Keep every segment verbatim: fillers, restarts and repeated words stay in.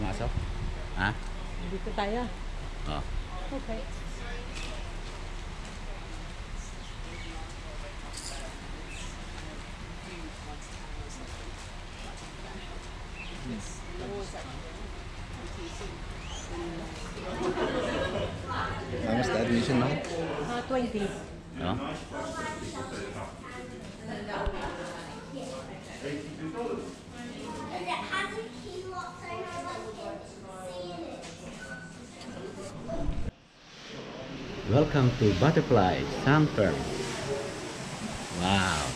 pumasok? Ha? Dito tayo. Oh. Okay. How much the admission now? Uh, twenty. No? Welcome to Butterfly Sanctuary. Wow.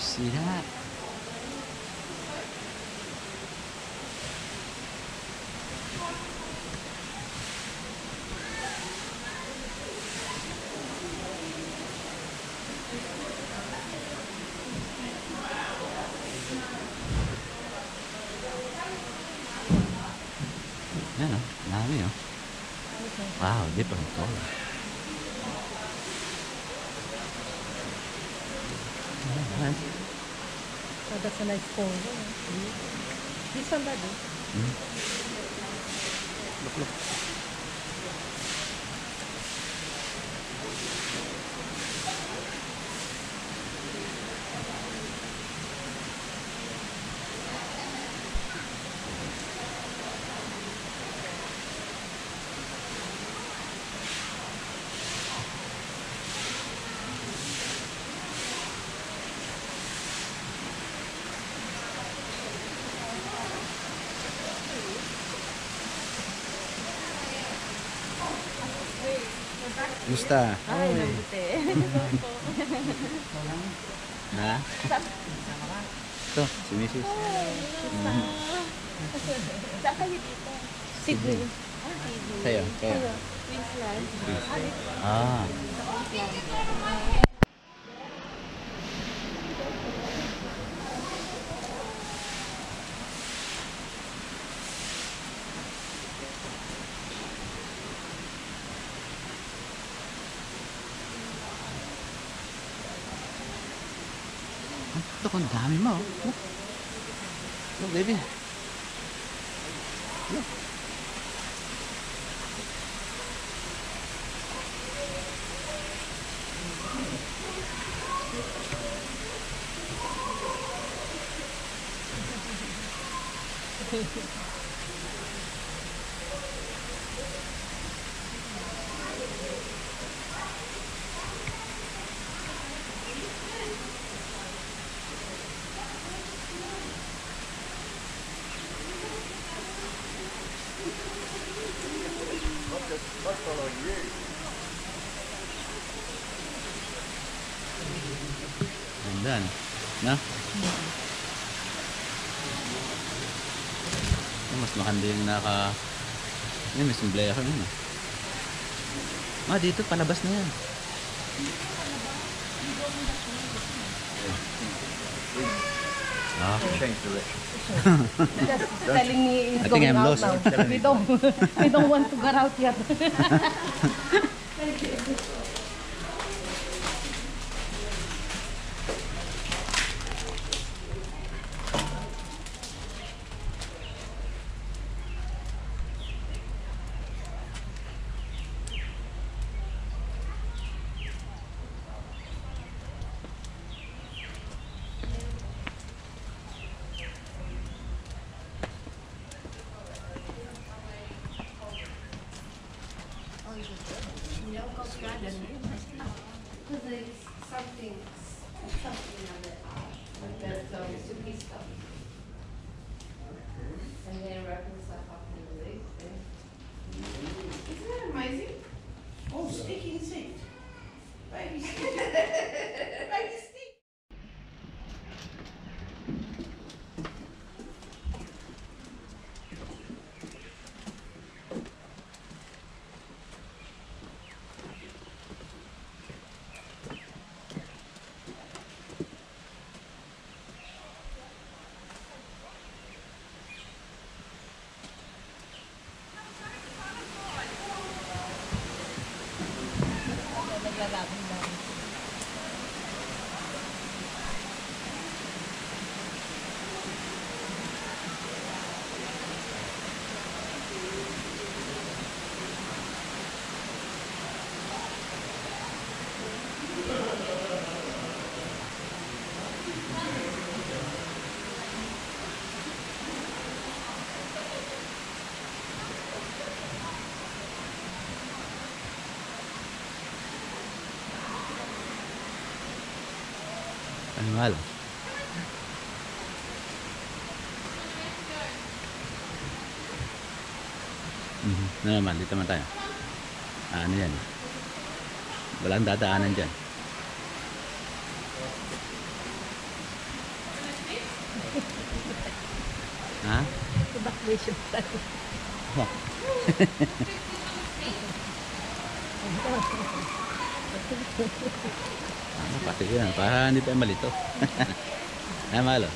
See that? Yan o, dami o. Wow, different color. Nice. Oh, that's a nice color. Mm. This one, that is. Mm. Look, look. Gusta? Ay, nabuti. Ha? Ito, si Missus Saan kayo dito? Sydney. Sa'yo? Sa'yo. Queensland. Ah. Ito kung dami mo. Look. Look, baby. Look. What's following you? And then, no? Mm-hmm. Mas maganda yung naka... May sumblay ako yun. Ah, dito, palabas na yan. Okay. Just telling me it's going out now. We don't, we don't want to get out yet. Thank you. Because it's something, something like that. So it's two piece stuff. And then wrapping stuff up in the leaves. Isn't that amazing? Oh, sticky insect. Baby stick. Baby stick. Ano nga lang. Mm-hmm. Na naman, dito naman tayo. Ah, ano yan? Walang dadaanan dyan. Ha? Evacuation tayo. Oh. Ano, pati yan. Para hindi tayo malito. Ay, malo.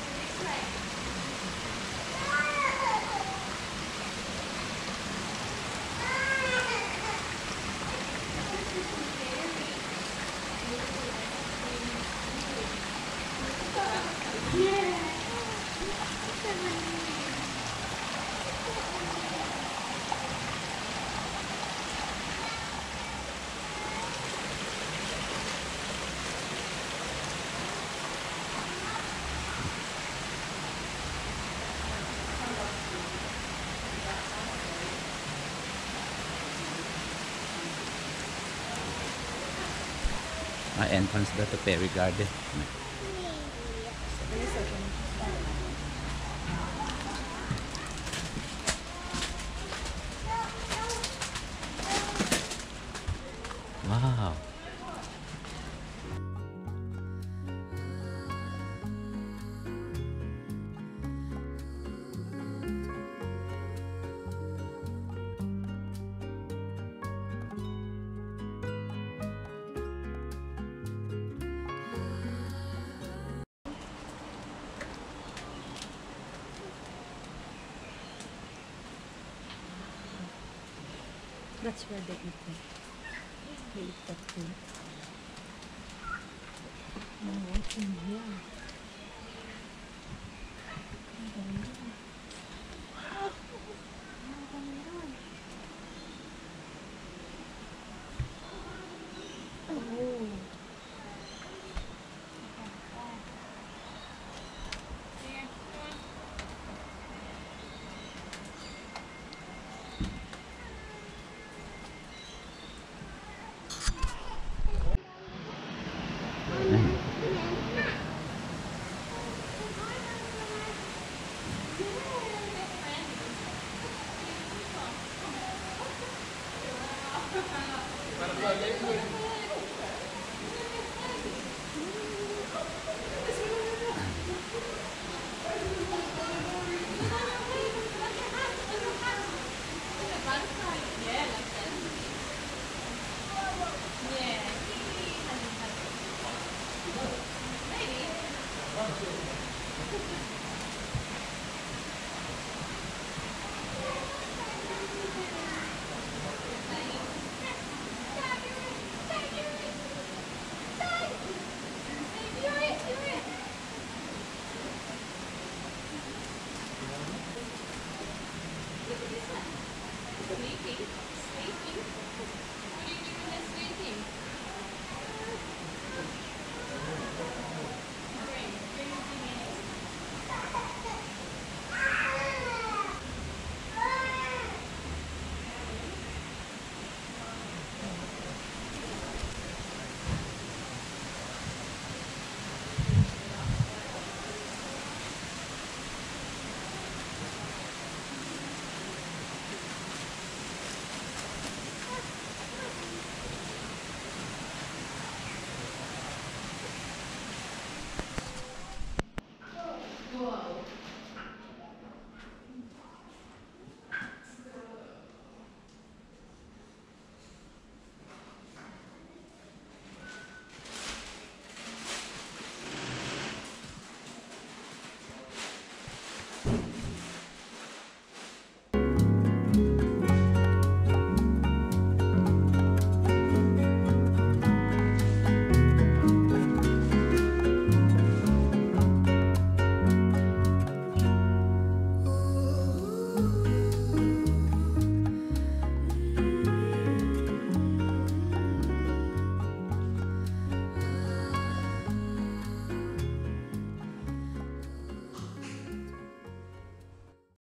Uh, entrance to the Perry Garden. Wow. That's where they eat it. They eat that food. Now what's in here? Para fazer